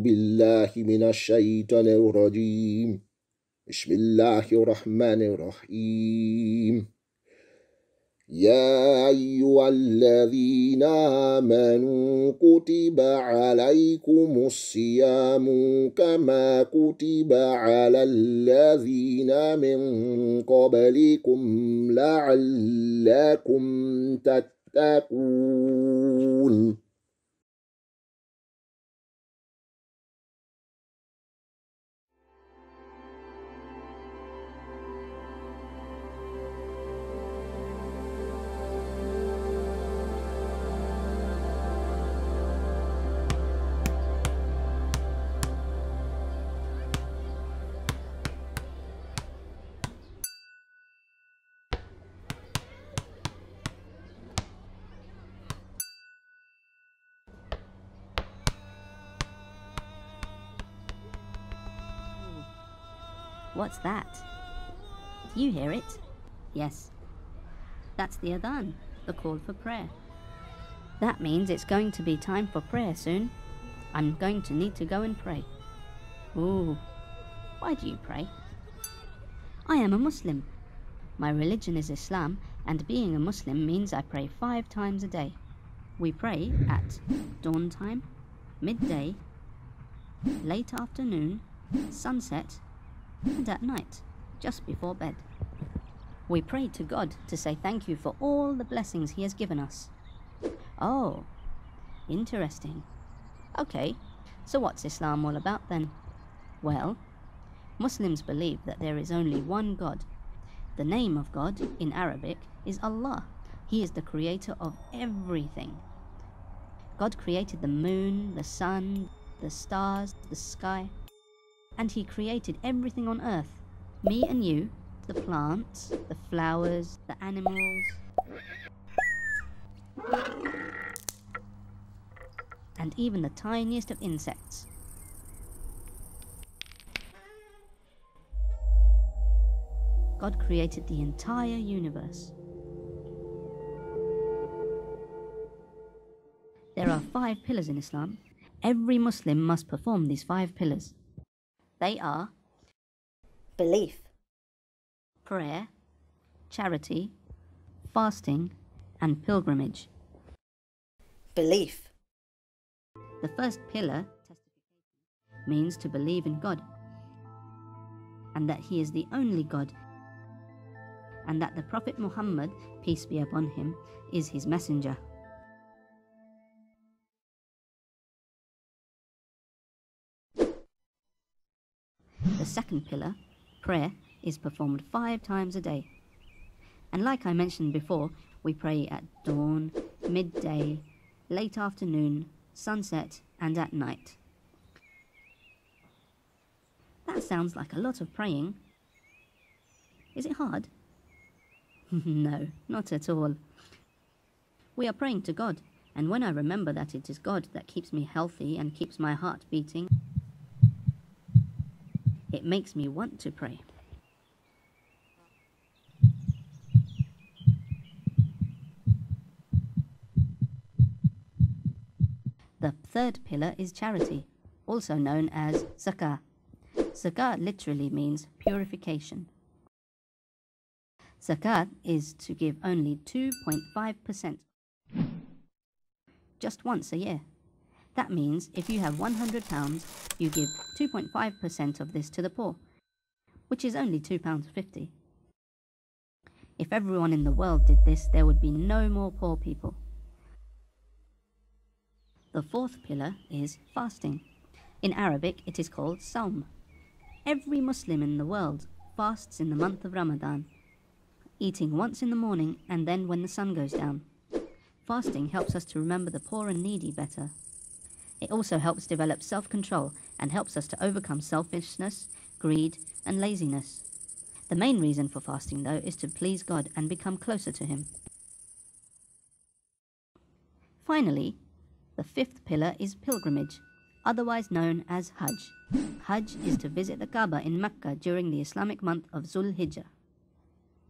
بالله من الشيطان الرجيم بسم الله الرحمن الرحيم يا أيها الذين آمنوا كتب عليكم الصيام كما كتب على الذين من قبلكم لعلكم تتقون What's that? Do you hear it? Yes. That's the adhan, the call for prayer. That means it's going to be time for prayer soon. I'm going to need to go and pray. Ooh, why do you pray? I am a Muslim. My religion is Islam, and being a Muslim means I pray 5 times a day. We pray at dawn time, midday, late afternoon, sunset, and at night, just before bed. We pray to God to say thank you for all the blessings He has given us. Oh, interesting. Okay, so what's Islam all about then? Well, Muslims believe that there is only one God. The name of God in Arabic is Allah. He is the creator of everything. God created the moon, the sun, the stars, the sky, and He created everything on earth. Me and you, the plants, the flowers, the animals, and even the tiniest of insects. God created the entire universe. There are 5 pillars in Islam. Every Muslim must perform these 5 pillars. They are belief, prayer, charity, fasting, and pilgrimage. Belief. The first pillar, testification, means to believe in God, and that He is the only God, and that the Prophet Muhammad, peace be upon him, is His messenger. The second pillar, prayer, is performed 5 times a day. And like I mentioned before, we pray at dawn, midday, late afternoon, sunset, and at night. That sounds like a lot of praying. Is it hard? No, not at all. We are praying to God, and when I remember that it is God that keeps me healthy and keeps my heart beating, it makes me want to pray. The third pillar is charity, also known as zakah. Zakah literally means purification. Zakah is to give only 2.5%, just once a year. That means if you have £100, you give 2.5% of this to the poor, which is only £2.50. If everyone in the world did this, there would be no more poor people. The fourth pillar is fasting. In Arabic, it is called Sawm. Every Muslim in the world fasts in the month of Ramadan, eating once in the morning and then when the sun goes down. Fasting helps us to remember the poor and needy better. It also helps develop self-control and helps us to overcome selfishness, greed, and laziness. The main reason for fasting, though, is to please God and become closer to Him. Finally, the fifth pillar is pilgrimage, otherwise known as Hajj. Hajj is to visit the Kaaba in Mecca during the Islamic month of Dhul Hijjah.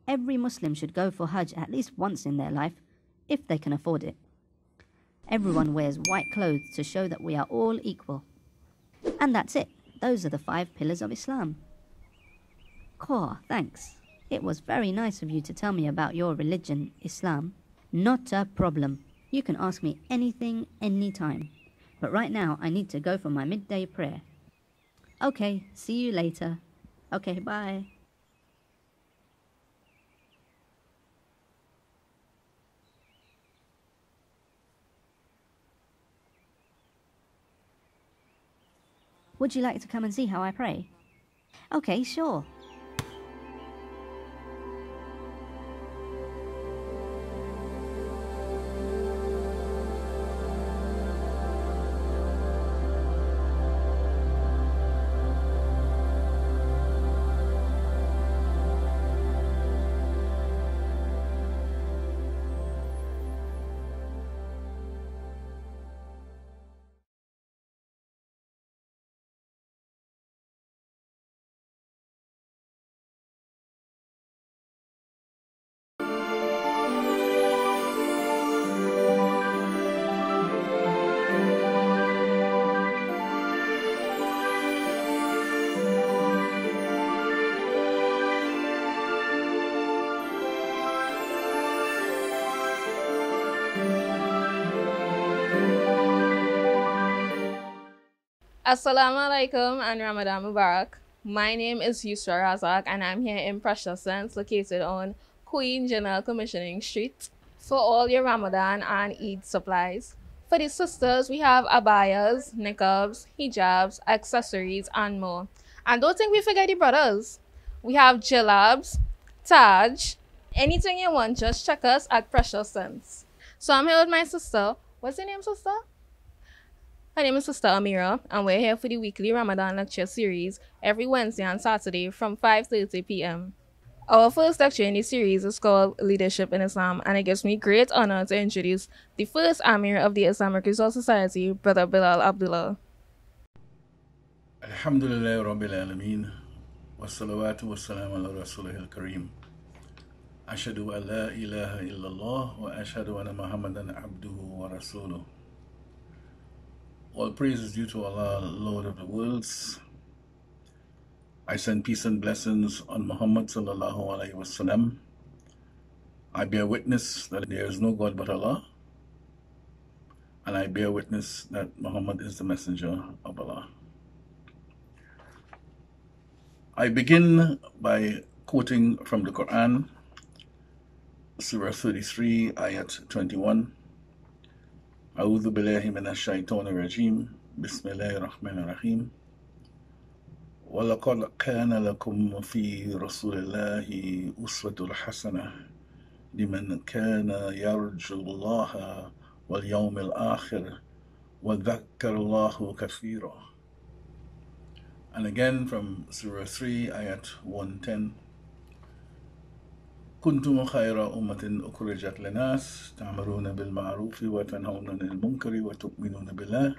Every Muslim should go for Hajj at least once in their life, if they can afford it. Everyone wears white clothes to show that we are all equal. And that's it. Those are the 5 pillars of Islam. Khor, thanks. It was very nice of you to tell me about your religion, Islam. Not a problem. You can ask me anything, anytime. But right now, I need to go for my midday prayer. Okay, see you later. Okay, bye. Would you like to come and see how I pray? Okay, sure. Assalamu alaikum and Ramadan Mubarak. My name is Yusra Razak and I'm here in Precious Sense, located on Queen General Commissioning Street, for all your Ramadan and Eid supplies. For the sisters, we have abayas, niqabs, hijabs, accessories and more. And don't think we forget the brothers. We have jilabs, taj, anything you want, just check us at Precious Sense. So I'm here with my sister. What's your name, sister? My name is Sister Amira, and we're here for the weekly Ramadan lecture series every Wednesday and Saturday from 5:30 p.m. Our first lecture in the series is called Leadership in Islam, and it gives me great honor to introduce the first Amir of the Islamic Resource Society, Brother Bilal Abdullah. Alhamdulillah Rabbil Alameen, wa salawatu wa salam ala Rasulihil Kareem. Ashhadu an la ilaha illallah wa ashhadu anna Muhammadan abduhu wa rasuluh. All praise is due to Allah, Lord of the worlds. I send peace and blessings on Muhammad sallallahu alaihi wasallam. I bear witness that there is no God but Allah, and I bear witness that Muhammad is the messenger of Allah. I begin by quoting from the Quran, Surah 33, Ayat 21. أعوذ بالله من الشيطان الرجيم بسم الله الرحمن الرحيم ولقد كان لكم في رسول الله أسوة حسنة لمن كان يرجو الله واليوم الآخر وذكر الله كثيرا. And again from Surah 3, Ayat 110. كنتم خير أمة أخرجت للناس تعملون بالمعروف وتنهون عن المنكر وتؤمنون بالله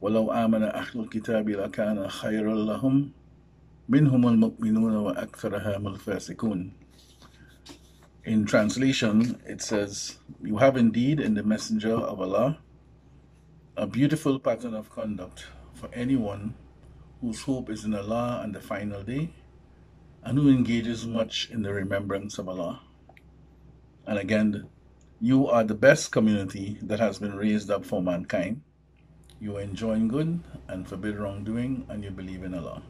ولو آمن أهل الكتاب لكان خيرا لهم منهم المؤمنون وأكثرهم الفاسقون. In translation, it says, you have indeed in the messenger of Allah a beautiful pattern of conduct for anyone whose hope is in Allah and the final day, and who engages much in the remembrance of Allah. And again, you are the best community that has been raised up for mankind. You enjoin good and forbid wrongdoing, and you believe in Allah.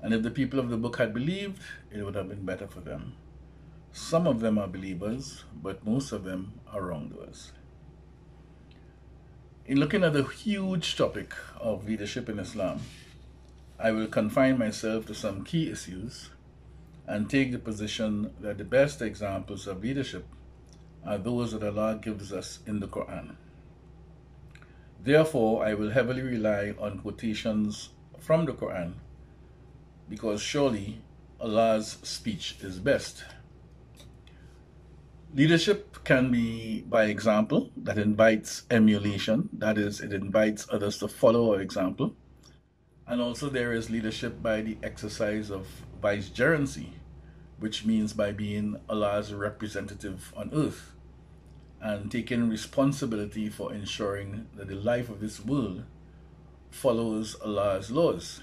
And if the people of the book had believed, it would have been better for them. Some of them are believers, but most of them are wrongdoers. In looking at the huge topic of leadership in Islam, I will confine myself to some key issues and take the position that the best examples of leadership are those that Allah gives us in the Quran. Therefore, I will heavily rely on quotations from the Quran, because surely Allah's speech is best. Leadership can be by example that invites emulation, that is, it invites others to follow our example. And also there is leadership by the exercise of vicegerency, which means by being Allah's representative on earth and taking responsibility for ensuring that the life of this world follows Allah's laws.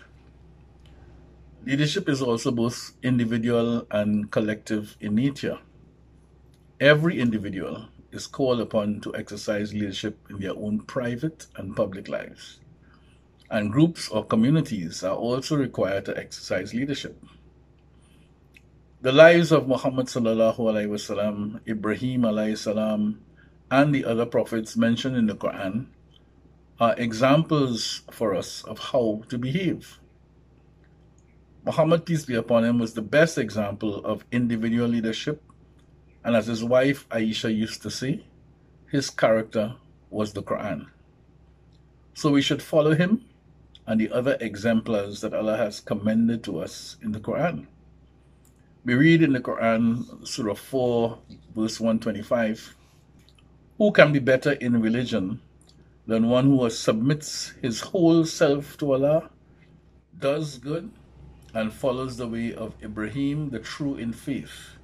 Leadership is also both individual and collective in nature. Every individual is called upon to exercise leadership in their own private and public lives, and groups or communities are also required to exercise leadership. The lives of Muhammad sallallahu alaihi wasallam, Ibrahim alaihi salam, and the other prophets mentioned in the Quran are examples for us of how to behave. Muhammad, peace be upon him, was the best example of individual leadership, and as his wife Aisha used to say, his character was the Quran. So we should follow him and the other exemplars that Allah has commended to us in the Quran. We read in the Quran, Surah 4, verse 125, "Who can be better in religion than one who submits his whole self to Allah, does good, and follows the way of Ibrahim, the true in faith?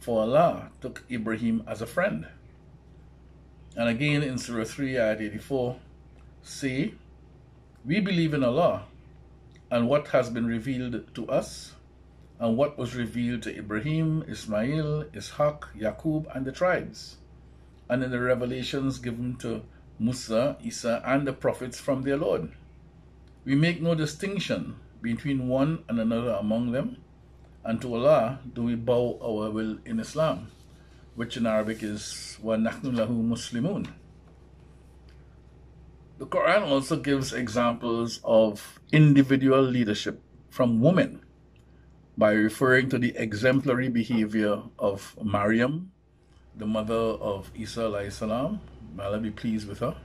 For Allah took Ibrahim as a friend." And again in Surah 3, Ayat 84, "Say, we believe in Allah and what has been revealed to us, and what was revealed to Ibrahim, Ismail, Ishaq, Yaqub, and the tribes, and in the revelations given to Musa, Isa, and the prophets from their Lord. We make no distinction between one and another among them, and to Allah do we bow our will in Islam," which in Arabic is وَنَحْنُ لَهُ مُسْلِمُونَ. The Quran also gives examples of individual leadership from women by referring to the exemplary behavior of Maryam, the mother of Isa alayhi salam, may Allah be pleased with her,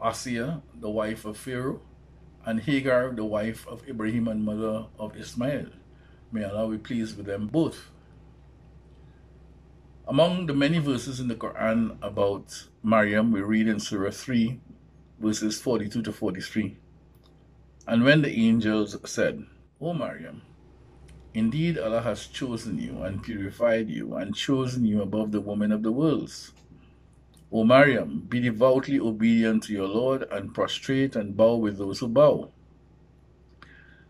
Asiya, the wife of Pharaoh, and Hagar, the wife of Ibrahim and mother of Ismail. May Allah be pleased with them both. Among the many verses in the Quran about Maryam, we read in Surah 3, verses 42 to 43. "And when the angels said, 'O Maryam, indeed Allah has chosen you and purified you and chosen you above the women of the worlds. O Maryam, be devoutly obedient to your Lord and prostrate and bow with those who bow.'"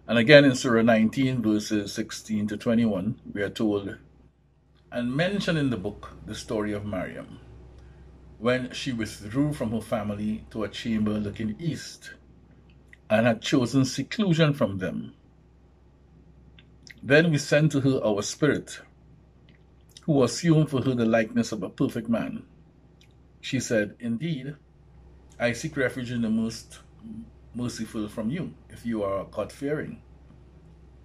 And again in Surah 19, verses 16 to 21, we are told, "And mention in the book the story of Maryam, when she withdrew from her family to a chamber looking east and had chosen seclusion from them. Then we sent to her our spirit, who assumed for her the likeness of a perfect man. She said, 'Indeed, I seek refuge in the most merciful from you, if you are God-fearing.'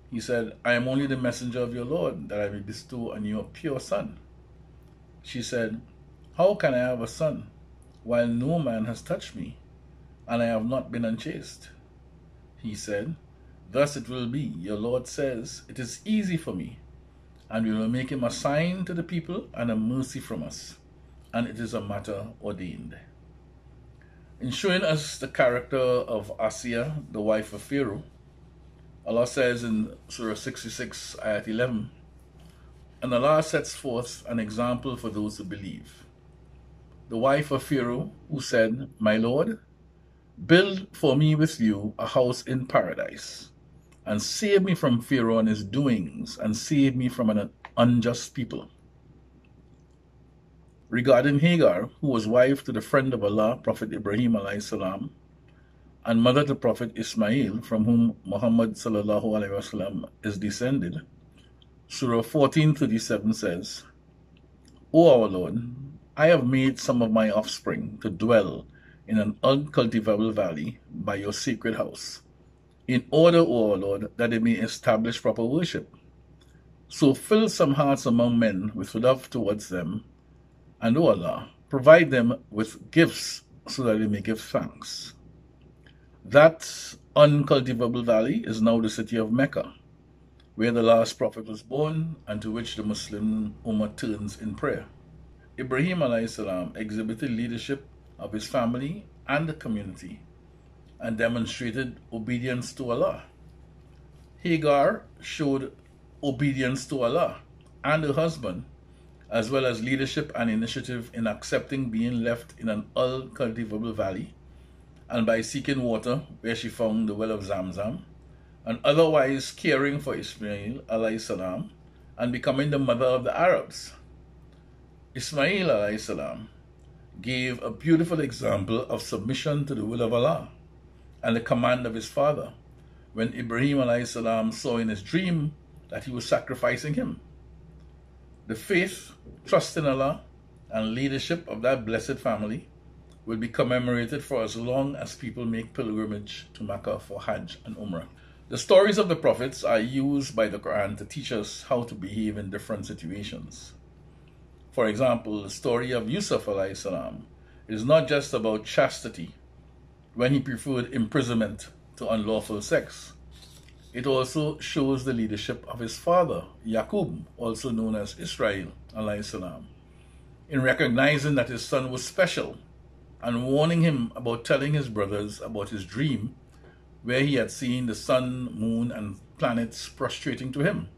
He said, 'I am only the messenger of your Lord, that I may bestow on you a pure son.' She said, 'How can I have a son, while no man has touched me, and I have not been unchaste?' He said, 'Thus it will be. Your Lord says, it is easy for me, and we will make him a sign to the people and a mercy from us, and it is a matter ordained.'" In showing us the character of Asiya, the wife of Pharaoh, Allah says in Surah 66, Ayat 11, "And Allah sets forth an example for those who believe. The wife of Pharaoh, who said, 'My Lord, build for me with you a house in paradise, and save me from Pharaoh and his doings, and save me from an unjust people.' Regarding Hagar, who was wife to the friend of Allah, Prophet Ibrahim alayhi salam, and mother to Prophet Ismail, from whom Muhammad sallallahu alaihi wasallam is descended, Surah 14:37 says, 'O our Lord, I have made some of my offspring to dwell in an uncultivable valley by your sacred house, in order, O our Lord, that they may establish proper worship. So fill some hearts among men with love towards them, and, O Allah, provide them with gifts so that they may give thanks.' That uncultivable valley is now the city of Mecca, where the last prophet was born, and to which the Muslim Ummah turns in prayer. Ibrahim alayhi salam exhibited leadership of his family and the community, and demonstrated obedience to Allah. Hagar showed obedience to Allah and her husband, as well as leadership and initiative in accepting being left in an uncultivable valley and by seeking water, where she found the well of Zamzam, and otherwise caring for Ismail alayhi salam and becoming the mother of the Arabs. Ismail alayhi salam gave a beautiful example of submission to the will of Allah and the command of his father when Ibrahim alayhi salam saw in his dream that he was sacrificing him. The faith, trust in Allah, and leadership of that blessed family will be commemorated for as long as people make pilgrimage to Mecca for Hajj and Umrah. The stories of the prophets are used by the Quran to teach us how to behave in different situations. For example, the story of Yusuf alayhi salam is not just about chastity when he preferred imprisonment to unlawful sex. It also shows the leadership of his father, Yaqub, also known as Israel alayhi salam, in recognizing that his son was special and warning him about telling his brothers about his dream where he had seen the sun, moon, and planets prostrating to him.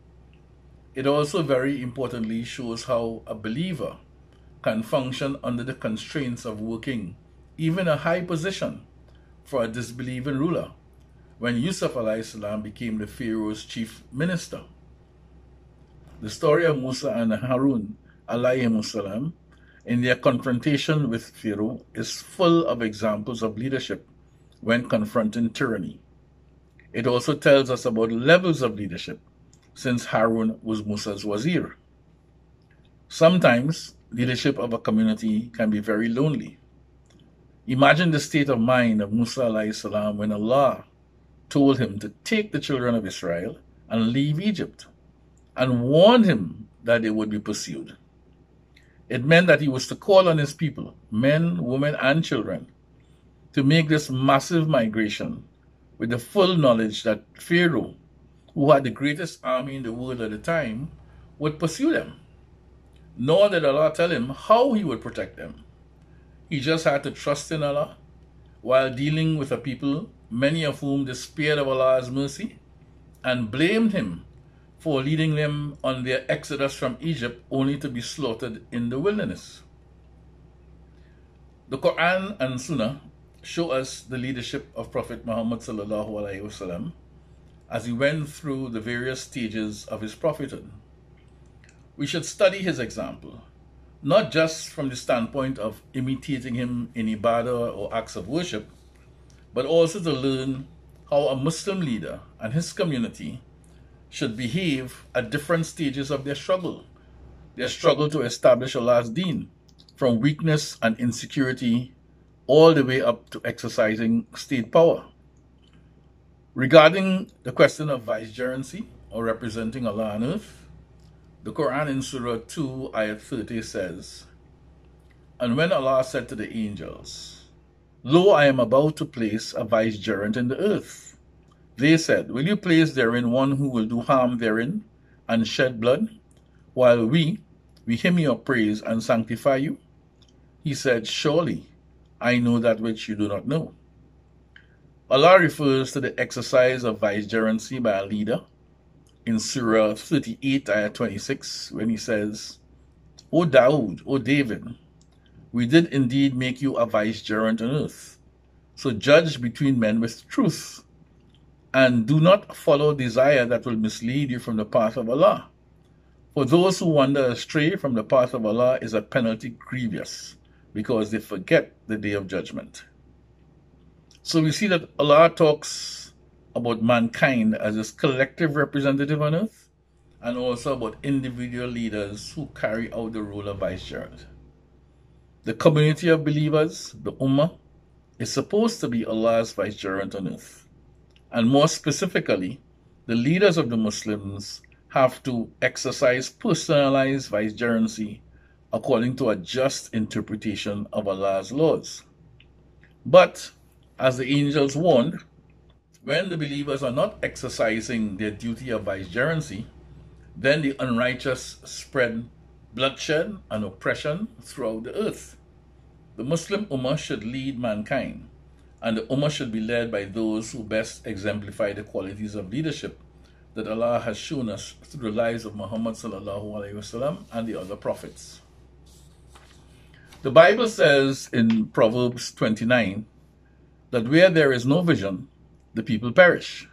It also very importantly shows how a believer can function under the constraints of working, even a high position, for a disbelieving ruler, when Yusuf alayhi salam became the Pharaoh's chief minister. The story of Musa and Harun alayhi salam in their confrontation with Pharaoh is full of examples of leadership when confronting tyranny. It also tells us about levels of leadership, since Harun was Musa's wazir. Sometimes leadership of a community can be very lonely. Imagine the state of mind of Musa alayhi salam when Allah told him to take the children of Israel and leave Egypt, and warned him that they would be pursued. It meant that he was to call on his people, men, women, and children, to make this massive migration with the full knowledge that Pharaoh, who had the greatest army in the world at the time, would pursue them. Nor did Allah tell him how he would protect them. He just had to trust in Allah while dealing with a people, many of whom despaired of Allah's mercy and blamed him for leading them on their exodus from Egypt, only to be slaughtered in the wilderness. The Quran and Sunnah show us the leadership of Prophet Muhammad sallallahu alaihi wasallam as he went through the various stages of his prophethood. We should study his example, not just from the standpoint of imitating him in ibadah or acts of worship, but also to learn how a Muslim leader and his community should behave at different stages of their struggle to establish Allah's deen, from weakness and insecurity all the way up to exercising state power. Regarding the question of vicegerency or representing Allah on earth, the Quran in Surah 2, Ayat 30 says, "And when Allah said to the angels, 'Lo, I am about to place a vicegerent in the earth,' they said, 'Will you place therein one who will do harm therein and shed blood, while we hymn your praise and sanctify you?' He said, 'Surely I know that which you do not know.'" Allah refers to the exercise of vicegerency by a leader in Surah 38, Ayah 26, when he says, "O Dawood, O David, we did indeed make you a vicegerent on earth, so judge between men with truth, and do not follow desire that will mislead you from the path of Allah. For those who wander astray from the path of Allah is a penalty grievous, because they forget the day of judgment." So we see that Allah talks about mankind as his collective representative on earth, and also about individual leaders who carry out the role of vicegerent. The community of believers, the Ummah, is supposed to be Allah's vicegerent on earth. And more specifically, the leaders of the Muslims have to exercise personalized vicegerency according to a just interpretation of Allah's laws. But, as the angels warned, when the believers are not exercising their duty of vicegerency, then the unrighteous spread bloodshed and oppression throughout the earth. The Muslim Ummah should lead mankind, and the Ummah should be led by those who best exemplify the qualities of leadership that Allah has shown us through the lives of Muhammad sallallahu alaihi wasallam and the other prophets. The Bible says in Proverbs 29, that where there is no vision, the people perish.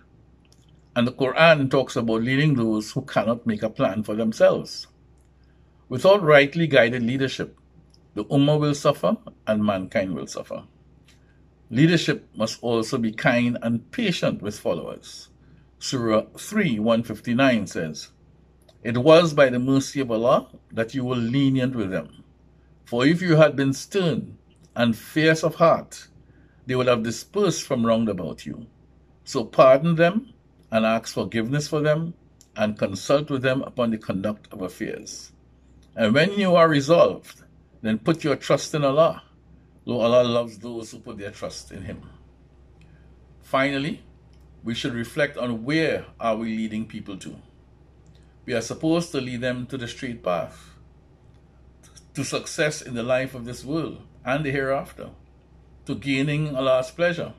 And the Quran talks about leading those who cannot make a plan for themselves. Without rightly guided leadership, the Ummah will suffer and mankind will suffer. Leadership must also be kind and patient with followers. Surah 3:159 says, "It was by the mercy of Allah that you were lenient with them. For if you had been stern and fierce of heart, they would have dispersed from round about you. So pardon them and ask forgiveness for them and consult with them upon the conduct of affairs. And when you are resolved, then put your trust in Allah. Though Allah loves those who put their trust in Him." Finally, we should reflect on where are we leading people to. We are supposed to lead them to the straight path, to success in the life of this world and the hereafter, to gaining Allah's pleasure,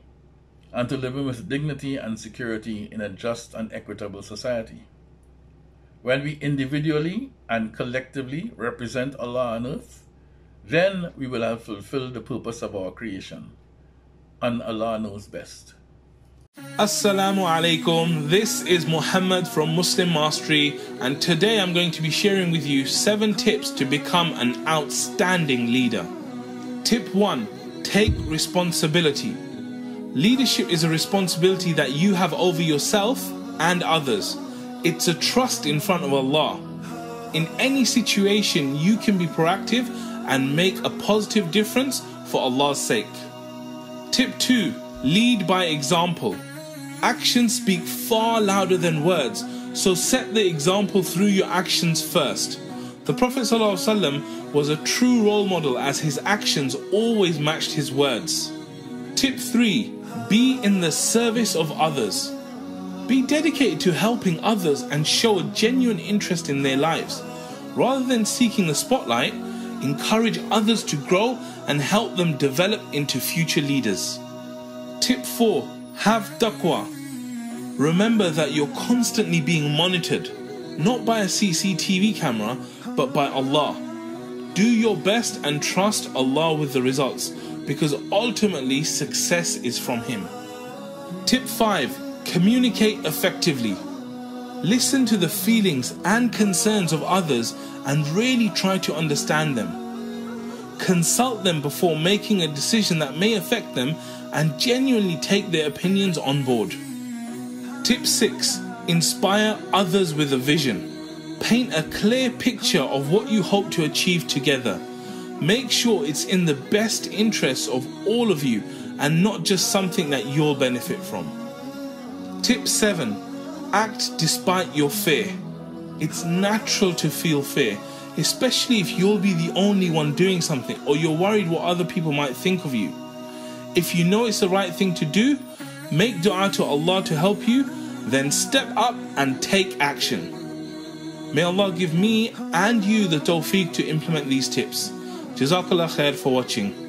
and to living with dignity and security in a just and equitable society. When we individually and collectively represent Allah on earth, then we will have fulfilled the purpose of our creation, and Allah knows best. Assalamu alaikum. This is Muhammad from Muslim Mastery, and today I'm going to be sharing with you 7 tips to become an outstanding leader. Tip 1. Take responsibility. Leadership is a responsibility that you have over yourself and others. It's a trust in front of Allah. In any situation, you can be proactive and make a positive difference for Allah's sake. Tip 2. Lead by example. Actions speak far louder than words, so set the example through your actions first. The Prophet ﷺ was a true role model as his actions always matched his words. Tip 3. Be in the service of others. Be dedicated to helping others and show a genuine interest in their lives. Rather than seeking the spotlight, encourage others to grow and help them develop into future leaders. Tip 4. Have taqwa. Remember that you're constantly being monitored, not by a CCTV camera, but by Allah. Do your best and trust Allah with the results, because ultimately success is from Him. Tip 5. Communicate effectively. Listen to the feelings and concerns of others and really try to understand them. Consult them before making a decision that may affect them, and genuinely take their opinions on board. Tip 6. Inspire others with a vision. Paint a clear picture of what you hope to achieve together. Make sure it's in the best interests of all of you and not just something that you'll benefit from. Tip 7. Act despite your fear. It's natural to feel fear, especially if you'll be the only one doing something or you're worried what other people might think of you. If you know it's the right thing to do, make dua to Allah to help you, then step up and take action. May Allah give me and you the tawfiq to implement these tips. Jazakallah khair for watching.